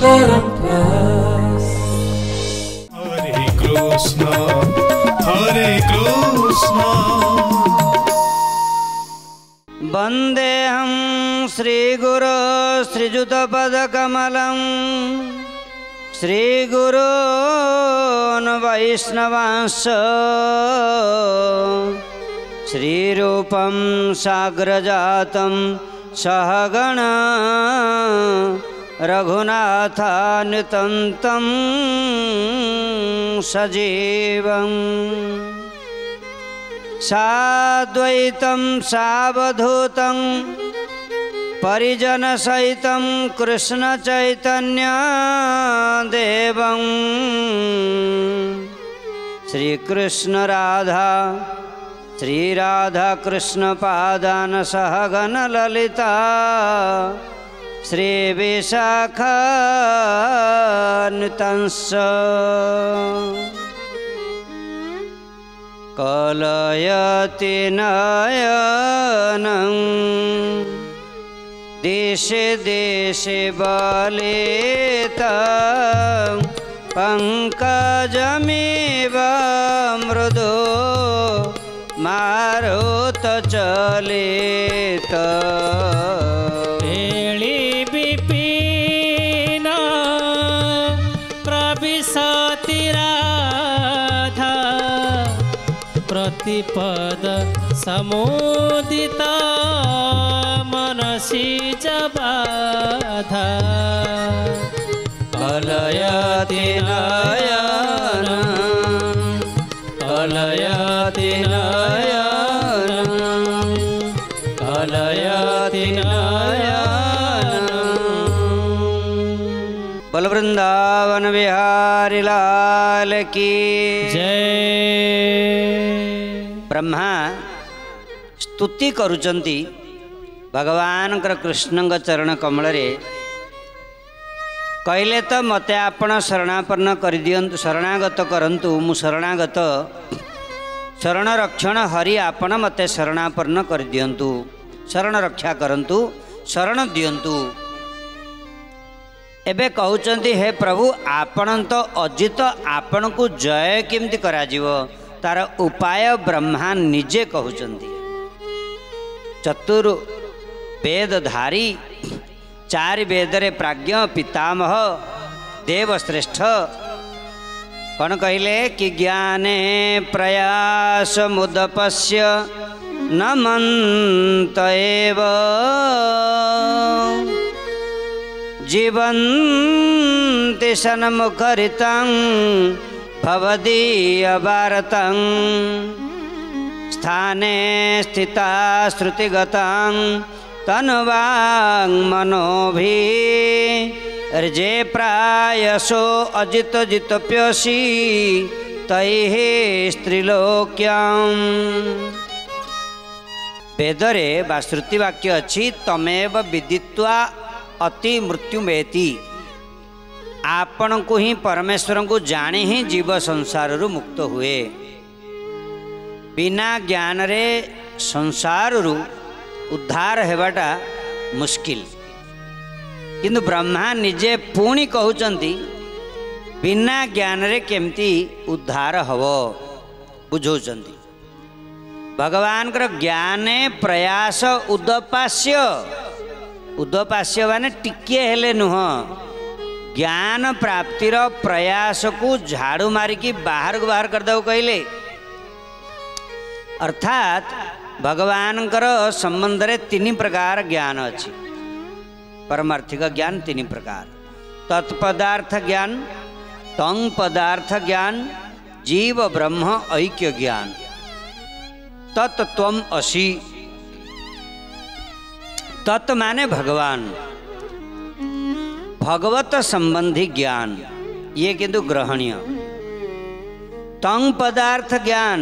Hare Krishna, Hare Krishna. Vandeham Shri Guru Shri Juta Pada Kamalam Shri Guru Vaishnavasam Shri Rupam Sagrajatam Sahagana रघुनाथानितंतं सजीवं साद्वैतं सावधूतं परिजनसहितं Krishna Chaitanya देवं श्रीकृष्ण राधा श्री राधा कृष्ण पादान सहगण ललिता श्री विशाखान्वितंस कलयति नयनं दिशि दिशि बलितं पंकजमिव मृदु मारुतचलितम् पद समुदिता मनसि जबाधा अलयति नयनं अलयति नयनं अलयति नयनं बलवृंदावन विहारी लाल की जय। ब्रह्मा स्तुति करुचंती भगवान कृष्ण चरण कमल रे कहले तो मते आपण शरणापन्न कर दियंतु शरणागत करंतु मु शरणागत शरण रक्षण हरि आपण मते शरणापन्न कर दियंतु शरण रक्षा करंतु शरण दियंतु। एबे कहउचंती हे प्रभु आपण तो अजित आपण को जय केमती करा जीवो तार उपाय ब्रह्मा निजे कहते चतुर वेदधारी चार वेदरे प्राज्ञ पितामह देवश्रेष्ठ कौन कहले कि ज्ञाने प्रयास मुदपस्य न मंत एव जीवन्ति सन्मुखरितं भवदीय भारतं स्थाने स्थिता श्रुतिगतं तन्वांग मनोभिः अर्जे प्रायसो अजित जितप्यसि तैः स्त्रीलोक्यं। वेदरे बा श्रुतिवाक्य अछि तमेव विदित्वा अति मृत्युमेति आपण को ही परमेश्वर को जाने ही जीव संसार रु मुक्त हुए। बिना ज्ञान रे संसार रु उद्धार हेबाटा मुश्किल किंतु ब्रह्मा निजे पुणी कहउचंती बिना ज्ञान रे केमती उद्धार हव बुझौचंती भगवान कर ज्ञाने प्रयास उदपास्य उदपास्य माने टिके हेले नुह ज्ञान प्राप्तिर प्रयास को झाड़ू मारिकी बाहर को बाहर करदेव कहले अर्थात भगवान संबंध रे तीन प्रकार ज्ञान अच्छी परमार्थिक ज्ञान तीन प्रकार तत्पदार्थ ज्ञान तंग पदार्थ ज्ञान जीव ब्रह्म ऐक्य ज्ञान तत्त्वम असि तत् माने भगवान भगवत संबंधी ज्ञान ये किंतु ग्रहणीय। तंग पदार्थ ज्ञान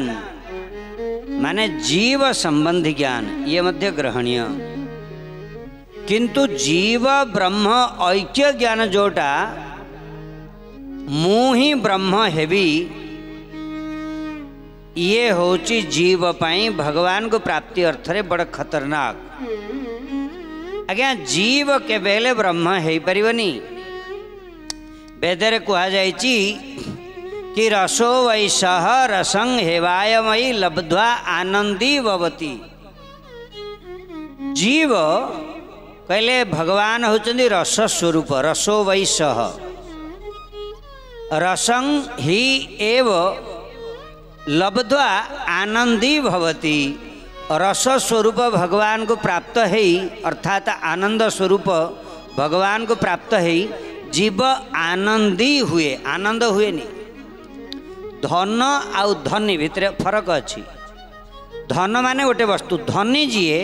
माने जीव संबंधी ज्ञान ये मध्य ग्रहणीय किंतु जीव ब्रह्म ऐक्य ज्ञान जोटा मु ही ब्रह्म हेवी ये होची जीव पाई भगवान को प्राप्ति अर्थरे बड़ा खतरनाक। अज्ञा जीव के बेले ब्रह्म है परिवनी वेदर कह जाए कि रसो वै सह रसंग हेवायमयी लब्ध्वा आनंदी भवती। जीव कहले भगवान होचंदी रस स्वरूप। रसो वै सह रसंग ही एव लब्ध्वा आनंदी भवती। रस स्वरूप भगवान को प्राप्त है, अर्थात आनंद स्वरूप भगवान को प्राप्त है। जीव आनंदी हुए, आनंद हुए नहीं। धन आउ धनी भितर फरक अच्छी। धन माने गोटे वस्तु, धनी जीए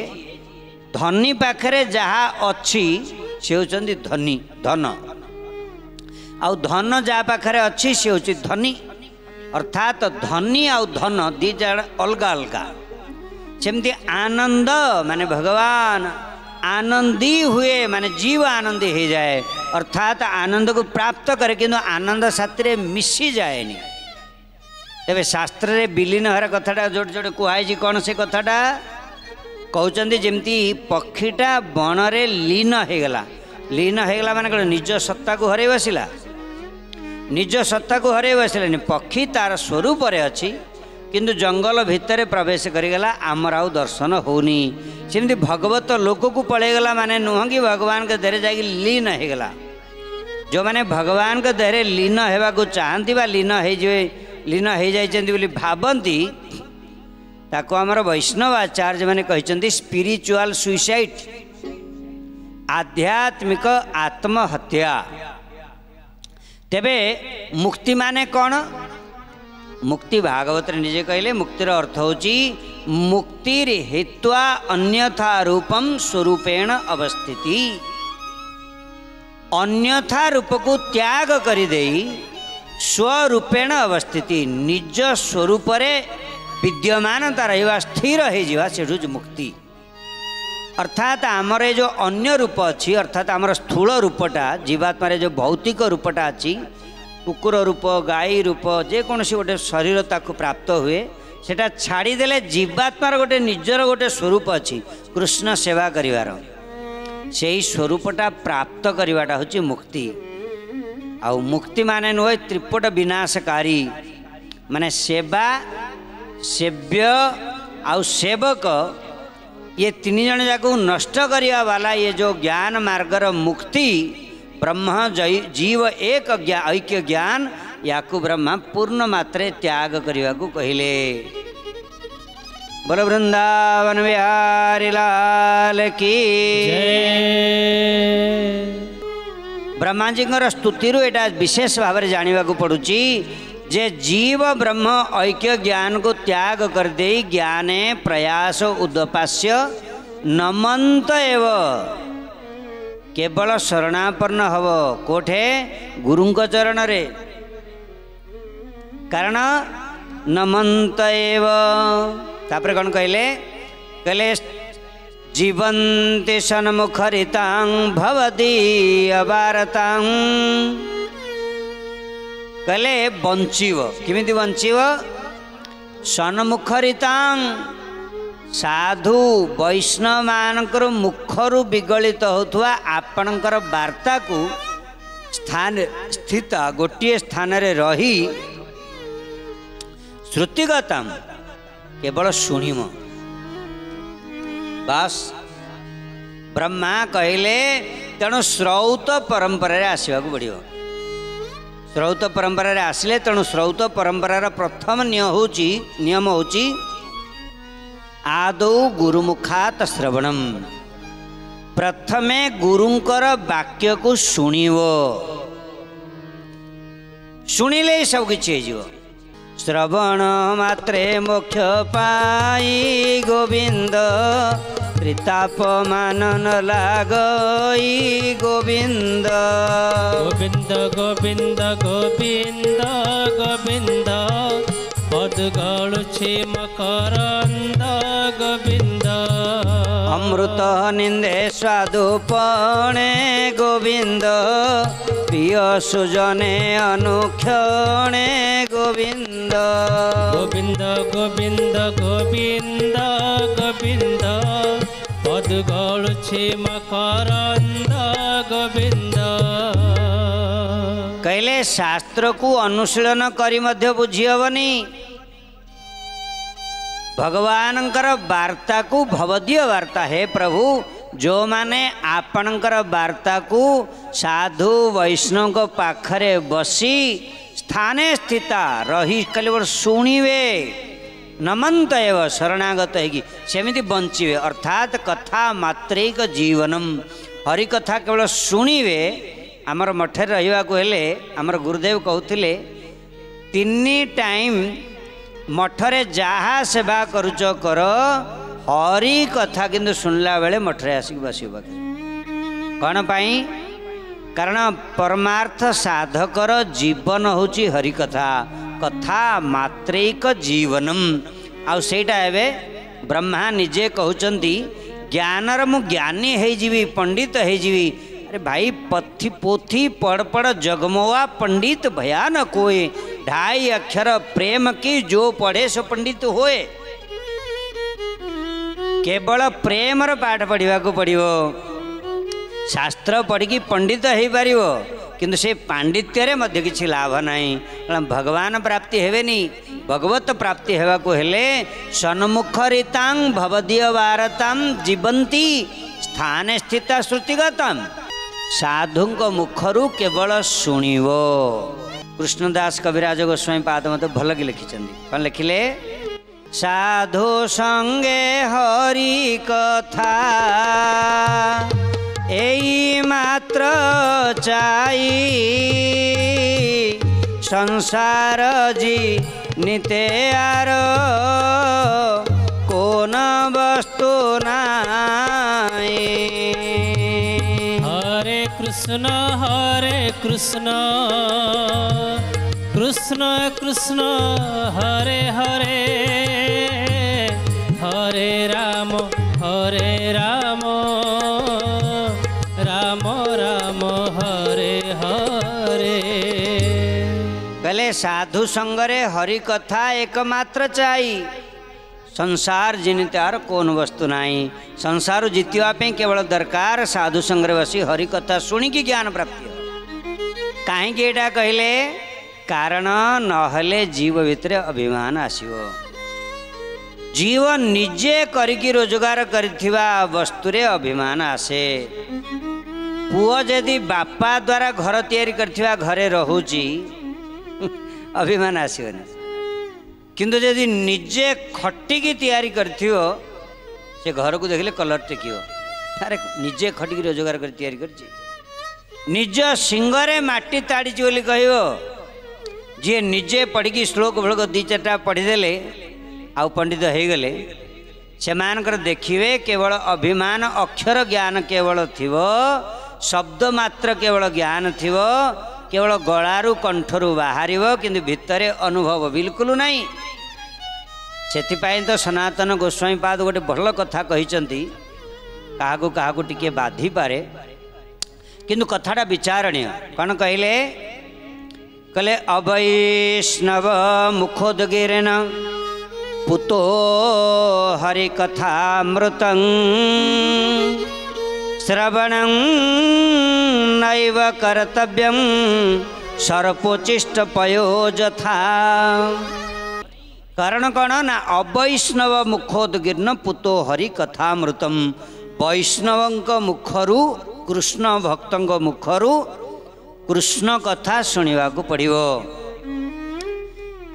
धनी पाखे जहाँ अच्छी से होचंदी धनी। धन आउ धन जहाँ पाखे अच्छी से होची धनी, अर्थात धनी आउ धन दी जण अलग अलग। सेमती आनंद माने भगवान आनंदी हुए, माने जीव आनंदी हो जाए, अर्थात आनंद को प्राप्त करे किंतु आनंद साथ मिसी जाए नहीं। तेरे शास्त्र रे विलीन हर कथाटा जोड़ जोड़ कहुई कौन से कथाटा कहते जमती पक्षीटा बन रे लीन हो गला। लीन हो गला माने कौन? निज सत्ता को हरे बसला। निज सत्ता को हरे बसलानी। पक्षी तार स्वरूप अच्छी किंतु जंगल भितर प्रवेश करीगला, आमर आउ दर्शन होनी। सेमती भगवत लोक को पलैगला माने नुह कि भगवान के देहरे जाकि लीन होगला। जो माने भगवान के देहरे लीन होगा को चाहती बा लीन हो जाती भावती, ताको आमर वैष्णव आचार्य माने कहते स्पिरिचुअल सुसाइड, आध्यात्मिक आत्महत्या। तेबे मुक्ति माने कौन? मुक्ति भागवत निजे कहले मुक्तिर अर्थ होची मुक्तिर हेत्वा अन्यथा रूपम स्वरूपेण अवस्थिति। अन्यथा रूप को त्याग करिदेई स्वरूपेण अवस्थिति। निज स्वरूप विद्यमानता रहिवा, स्थिर हो जावा, से मुक्ति। अर्थात आमर जो अन्य रूप अच्छी, अर्थात आमर स्थूल रूपटा, जीवात्मा जो भौतिक रूपटा अच्छी, कुकुर रूप, गाई रूप, जेकोसी गोटे शरीर ताकू प्राप्त हुए, सेटा छाड़ीदे जीवात्मार गोटे निजर गोटे स्वरूप अच्छी, कृष्ण सेवा करिवार। सेई स्वरूपटा प्राप्त करवाटा होची मुक्ति। आउ मुक्ति माने नुहे त्रिपुट विनाशकारी, माने सेवा, सेव्य आउ सेवक, ये तीन जन जाक नष्ट करिया वाला ये जो ज्ञान मार्गर मुक्ति ब्रह्म जय जीव एक ऐक्य ज्ञान, याकु ब्रह्मा पूर्ण मात्रे त्याग करने को कहले। बोल वृंदावन बिहारी लाल की। ब्रह्मा जी स्तुति एटा विशेष भाव में जाना पड़ुची जे जीव ब्रह्म ऐक्य ज्ञान को त्याग कर दे ज्ञाने प्रयास उद्पास्य नमंत एव केवल शरणापन्न हव। कोठे? गुरु चरण रे। कारण नमंत एव तापर कौन कहले? कहले जीवंती सन्मुखरितां भवति अबारतां। कहले बंचीव। किमिति बंचीव? सन्मुखरितां साधु वैष्णव मानकर मुखर विगलित होता आपणकर वार्ता को स्थान स्थित गोटे स्थान रे रही श्रुतिगतम केवल शुणिम बस। ब्रह्मा कहले तेणु श्रौत परंपरा आसवा पड़ो। श्रौत परंपरा आसिले तेणु श्रौत परंपरार प्रथम नियम होची आदौ गुरुमुखात श्रवणम। प्रथमे गुरुंकर वाक्य को शुणिव। शुणिले सब किछि हो। श्रवण मात्रे मोक्ष पाई गोविंद प्रीताप मानन लागई गोविंद। गोविंद गोविंद गोविंद गोविंद बदगळुछि मकरंद गोविंद। अमृत निंदे स्वादुपणे गोविंद प्रिय सुजने अनुक्षणे गोविंद। गोविंद गोविंद गोविंद गोविंद बदगळुछि मकरंद गोविंद। कहले शास्त्र को अनुशीलन करी मध्य बुझी हेनी भगवान वार्ता को भवदीय वार्ता है प्रभु जो माने आपणकर वार्ता को साधु वैष्णव को पाखरे बसी स्थाने स्थिता रही केवल शुणवे नमंत एव शरणागत होगी सेमती बंचे अर्थात कथा मात्रिक जीवनम हरि कथा केवल शुणवे आमर मठे रहिबाकु हेले आमर गुरुदेव कहते तिन्नी टाइम मठरे जहा सेवा करुच कर हरि कथा किंतु सुनला बेले मठरे आसिक बसिबा कौन पाई कारण परमार्थ साधकर जीवन होची हरि कथा कथा मात्रिक जीवनम आ सेटा एबे ब्रह्मा निजे कहउचंती ज्ञानर मु ज्ञानी है जीवी पंडित है जीवी अरे भाई पथी पोथी पढ़ पढ़ जगमोआ पंडित भयानक होए ढाई अक्षर प्रेम की जो पढ़े सो पंडित होए केवल प्रेम पाठ पढ़ा को पड़ो शास्त्र पढ़ की पंडित हो पार किंतु से पांडित्य मध्य किसी लाभ ना भगवान प्राप्ति हेनी भगवत प्राप्ति हेवा को हेले सन्मुखरितां भवदीय वारतां जीवंती स्थाने स्थिता श्रुतिगतम साधु मुखरु केवल शुणव कृष्णदास कविराज गोस्वामी पाद मत भल कि लिखिं कौन लिखिले साधु संगे हरि कथा एई मात्र चाई संसार जी निते आरो कोन वस्तु नाई हरे कृष्णा कृष्ण कृष्ण हरे हरे हरे राम राम राम हरे हरे गले साधु संगरे हरि कथा एकमात्र चाई संसार जिनतार कौन वस्तु नाई संसार जितवाई केवल दरकार साधु संग्रह बसी हरि कथा शुणिकी ज्ञान प्राप्ति कहीं एटा कहले कारण नहले जीव भितर अभिमान आसो जीव निजे करिकी रोजगार करिथिबा वस्तुरे अभिमान आसे पुओ यदि बापा द्वारा घर तैयारी करथिबा घरे रहूची अभिमान आसोनी किंतु यदि निजे खटिकी तैयारी करथियो से घर को देखले कलर टेकियो अरे निजे खटिकी रोजगार कर तैयारी करछि निज सिंगरे माटी ताड़ीची बोली कहियो जे निजे पढ़िकी श्लोक भलक दी चारटा पढ़ी देले आ पंडित हो गले से मानकर देखिवे केवल अभिमान अक्षर ज्ञान केवल थिवो शब्द मात्र केवल ज्ञान थिवो केवल गलारू कंठरू बाहर किंतु भितरे अनुभव बिल्कुल नाई सेथिपाई तो सनातन गोस्वामी पाद गोटे भल कथा कही क्या टिके बाधी पारे किंतु कथाटा विचारणीय कौन कहले कहले अवैष्णव मुखोदगिरेन पुतो हरि कथा मृतं श्रवणं नैव कर्तव्यं सर्पोचिष्ट पयोजथा कारण कौन ना अवैष्णव मुखोदगीर्ण पुतो हरि कथामृतम वैष्णवों मुखरु कृष्ण भक्तों मुखरु कृष्ण कथा सुनिवा को पड़िवो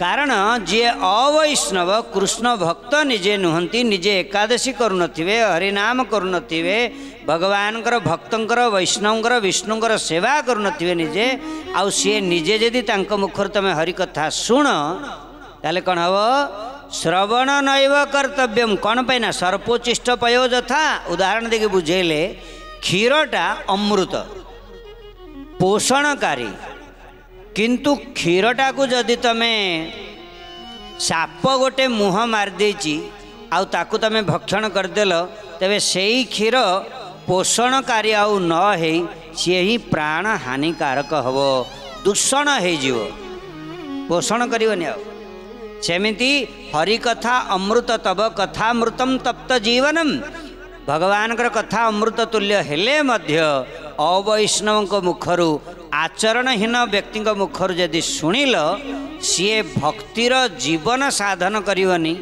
कारण जी अवैष्णव कृष्ण भक्त निजे नुहंती निजे एकादशी करुनथिबे हरिनाम करुनथिबे भगवान भक्तंकर वैष्णवंकर विष्णुंकर सेवा करुनथिबे निजे आउ सी निजे यदि तांक मुखर तमे हरि कथा सुण ताले कौन हव श्रवण नैव कर्तव्यम कौन पाइना सर्पोचिष्ट पयो जथा उदाहरण देके बुझेले क्षीरटा अमृत पोषणकारी किंतु क्षीरटा को जदि तमें साप गोटे मुह मारदे आकु तमें भक्षण करदेल तेरे से क्षीर पोषणकारी आउ न है सी ही प्राण हानिकारक हम दूषण हो पोषण करनी सेमती हरि कथा अमृत तब कथामृतम तप्त जीवनम भगवान कथा अमृत तुल्य हेले मध्य अवैष्णव को मुखरु आचरणहीन व्यक्ति को मुखरु जदि सुनिल सी भक्तिर जीवन साधन करवनी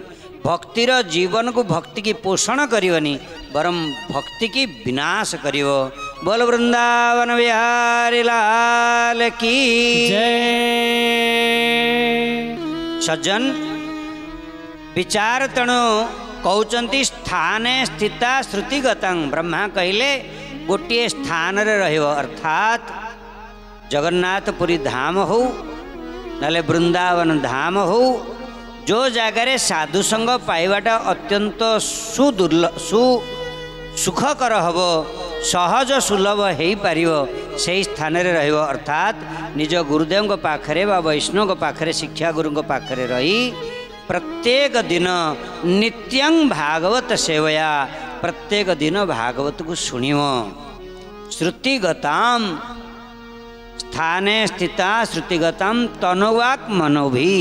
भक्तिर जीवन को भक्ति की पोषण करवनी बरम भक्ति की विनाश करिव। बोल वृंदावन विहारी लाल की जय। सज्जन विचार तणु कहते स्थाने स्थिता श्रुतिगतं ब्रह्मा कहले गोटे स्थान रे रहिव अर्थात जगन्नाथपुरी धाम हो नले वृंदावन धाम हो जो जगार साधु संग पाइबाटा अत्यंत सुखकर हम सहज सुलभ हो पार से स्थान रे रहिव अर्थात निज गुरुदेव को पाखरे बा वैष्णव को पाखरे शिक्षा गुरु को पाखरे रही प्रत्येक दिन नित्यं भागवत सेवया प्रत्येक दिन भागवत को सुनिव। श्रुतिगताम स्थाने स्थिता श्रुतिगताम तनुवाक् मनोभी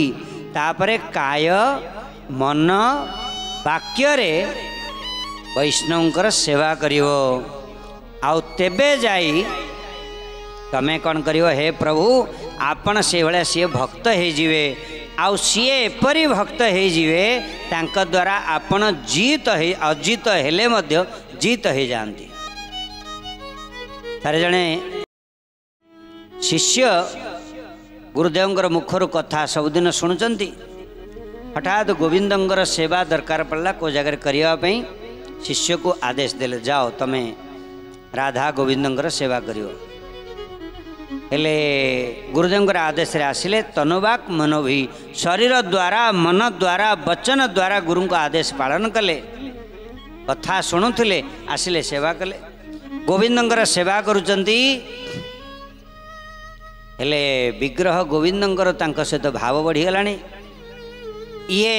तापरे काय मन वाक्य रे वैष्णवकर सेवा करिव आउ तेबे जाई तमें कौन करिव हे प्रभु आपण से भलिया सी भक्त हे जीवे आउ सी एपरी भक्त हे जीवे तांक द्वारा आपण जीत हे अजित हेले मध्य जीत हे जांती। तारे जने शिष्य गुरुदेवंकर मुखरु कथा सबुदिन शुणुचंती हठात गोविंदंकर सेवा दरकार पड़ला को जगह करिया पई शिष्य को आदेश देले जाओ तमें राधा गोविंदंकर सेवा करियो हेले गुरुदेवंकर आदेश रे आसिले तनुवाक् मनोभी शरीर द्वारा मन द्वारा वचन द्वारा गुरु को आदेश पालन कले कथा शुणुले आसिले सेवा कले गोविंदंकर सेवा करुचंती हेले विग्रह गोविंदंकर तांक सहित भाव बढ़ीगलानी ये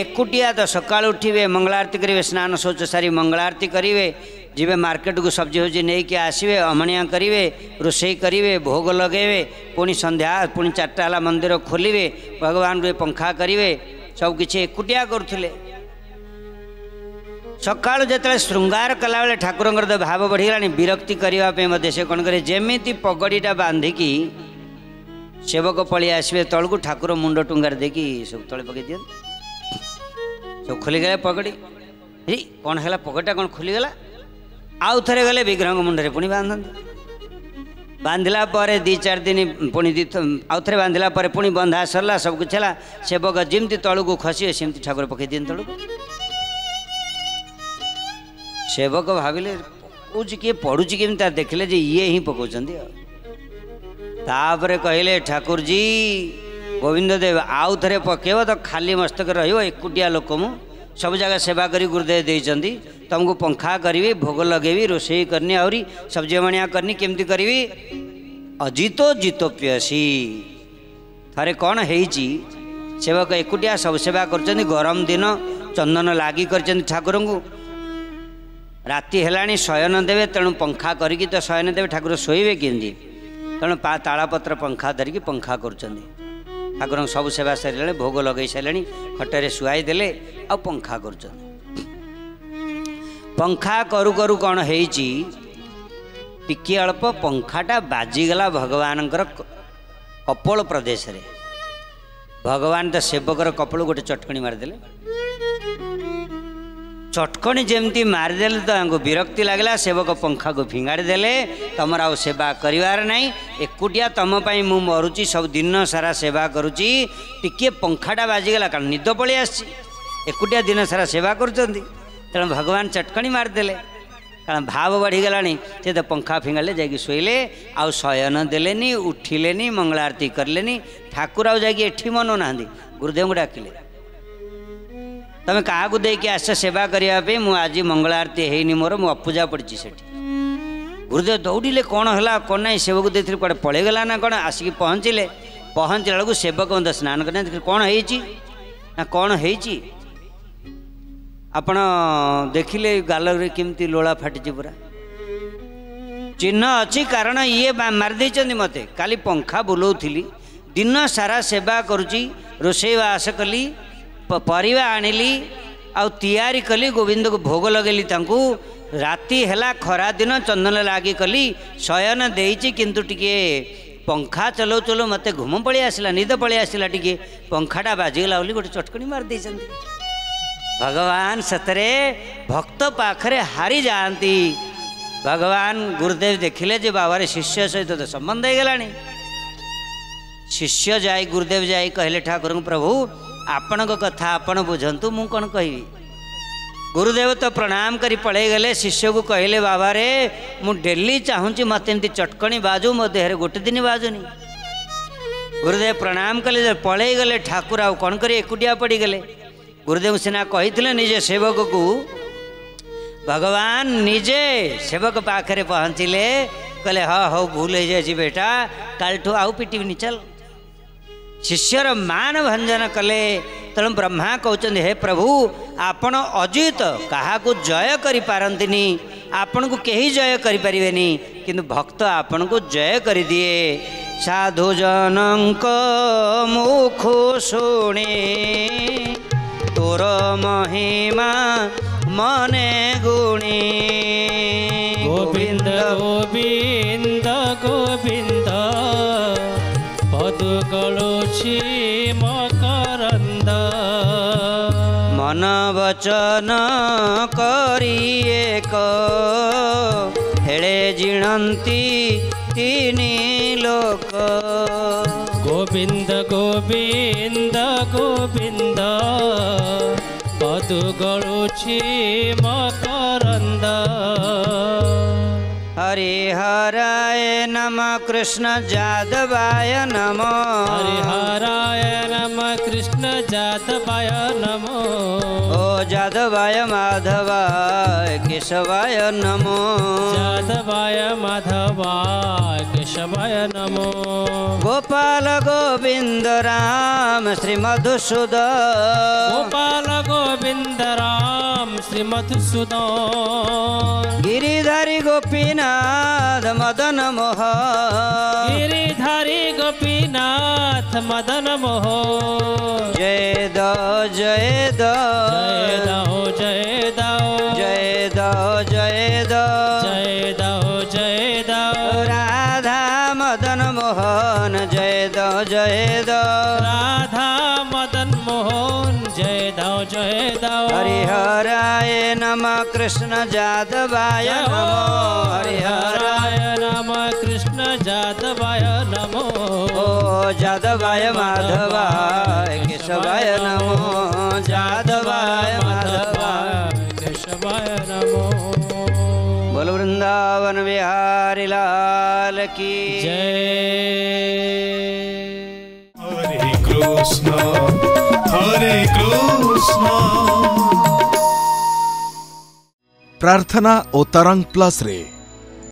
एकुटिया तो सकाल उठिए मंगलारती करेंगे स्नान शौच सारी मंगलारती करेंगे जीवे मार्केट को सब्जी फब्जी नहीं कि आसवे अमणिया करेंगे रोसई करेंगे भोग लगेबे पुणी संध्या पुणी चारटाला मंदिर खोलिवे भगवान रे पंखा करेंगे सबकिछ एकुटिया करुले सकाल जिते श्रृंगार कला बेले ठाकुर तो भाव बढ़ीगलानी विरक्ति करने से कौन करे जमीती पगड़ीटा बांधिकी सेवक पलि आसवे तल को ठाकुर मुंड टुंगार देकी सब तले पकड़ दिखते सब खोलीगला पगड़ी हे कौन है पगड़ीटा कौन खोलीगला आउ थे गले विग्रह मुंडे पुणी बांधते बांधला दि चार दिन पुणी आउ थे बांधला पुणी बंधा सरला सब कुछ है सेवक जमी तल को खसवे सेमती ठाकुर पकड़ दिए तल को सेवक भाविले पकाच किए पढ़ू कि देखिले ये ही पकाउछंदी तापरे कहले ठाकुर जी गोविंद देव आउ थे पकेब तो खाली मस्तक रकुटिया लोक मु सब जगह सेवा करी गुरुदेव देती तुमको पंखा करी भोग लगे रोसई करनी आहरी सब्जी मणिया करनी केमती करी अजितो जितो प्यसी थे कौन है सेवक एकुटिया सब सेवा कर गरम दिन चंदन लगी कर ठाकुर को राति है शयन देवे तेणु पंखा करके तो शयन देवे ठाकुर शोबे केमती तेणु ताड़ापत्र पंखा धरिकी पंखा करुँचंदी ठाकुर सब सेवा सर भोग लगे सारे खटरे सुआईदेले आ पंखा करुँचंदी पंखा करू करू कौन है टिके अल्प पंखाटा बाजीगला भगवान कपोल प्रदेश रे भगवान तो सेवकर कपोल गोटे चटकणी मारिदेले चटकणी जमती मारिदेले तो हमको विरक्ति लगला सेवक पंखा को फिंगाड़ी देले तुम आउ सेवा करार नहीं एकुटिया तुमपाई मु मरुची सब दिन सारा सेवा करुँची टिके पंखाटा बाजीगला कारण निद पलि आकुटिया दिन सारा सेवा कर तेणु भगवान चटकणी मारिदेले कारण भाव बढ़ीगला से तो पंखा फिंगाड़े जाकि शोले आउ शयन देलेनी उठिले मंगला आरती करेनि ठाकुर आउ जाकि मनो ना गुरुदेव को डाकिले तमें क्या देके आस सेवा करने मुझे आज मंगला आरती है मोर मुझे अपूजा पड़ी से गुरुदेव दौड़े कौन है कौन ना सेवक देखिए कड़े पलैगला ना कौन आसिक पहुँचले पहुँचला बेलू सेवक मत स्नान करना देखिए कौन है आपण देखिले गालरे केमती लोला फाटी पूरा चिन्ह अच्छी कारण ये मारिदे मत काली पंखा बुलाऊली दिन सारा सेवा करुच्ची रोसईवास कली परिवा आनिली आउ तैयारी कली गोविंद को भोग लगेली राति है खरा दिन चंदन लागी कली शयन देइछि किंतु टिके पंखा चलो चलो मते घुम पड़े आसला निद पड़े आसला टिके पंखाटा बाजीगला बोली गोटे चटकणी मार दे। भगवान सतरे भक्त पाखरे हारी जाती। भगवान गुरुदेव देखिले जे बाबारे शिष्य सहित तो संबंध हो गलानी। शिष्य जाई गुरुदेव जाई कहले ठाकुर प्रभु आपण को कथा आपण बुझंतु मु कौन कहबी। गुरुदेव तो प्रणाम करी पड़े गले। शिष्य को कहले बाबारे मु डेली चाहूँगी मत एमती चटकणी बाजू मो देहरे गोटे दिन बाजुनी। गुरुदेव प्रणाम कले पड़े गले। ठाकुर आउ कौन करी एकुटिया पड़ी गले। गुरुदेव सिना कही निजे सेवक को। भगवान निजे सेवक पाखे पहुँचले कहले हाँ हौ भूल हो जाए बेटा काल ठू आउ पिटबी चल। शिष्यर मान भंजन कले। तेणु ब्रह्मा कहते हे प्रभु आपण अजित क्या जय कर पारती आपण को कहीं जय करें किंतु भक्त आपण को जय कर दिए। साधुजन मुख शुणे तोर महिमा मने गुणी गोविंद गोविंद गोविंद पदुकलुछि मकरंद मन वचन करिए हेड़े जिणंती तीनी लोक गोविंद गोविंद गोविंद पदुकलुछि मकरंद। हरिहराय नमः कृष्ण जादवाय नमः। हरिहराय नमः कृष्ण जादवाय नमः। ओ जादवाय माधवाय केशवाय नमः। जादवाय माधवाय केशवाय नमः। गोपाल गोविंद राम श्री मधुसूदन। गोपाल गोविंद राम श्री मधुसूदन। गिरिधारी गोपीनाथ मदन मोह। गिरिधारी गोपीनाथ मदन मोह। जय दो जय दो जय दाओ जय दो जय दो जय दो जय दो राधा मदन मोहन जय दो राधा मदन मोहन जय दो। हरिहराय नमः कृष्ण जादवाय नमः। हरिहराय नमः कृष्ण जादवाय नमः। ओ जादवाय माधवाय केशवाय नमः। जादवाय माधवाय केशवाय नमः। बोल वृंदावन बिहारी लाल की जय। हरे कृष्ण हरे कृष्ण। प्रार्थना ओ तरंग प्लस रे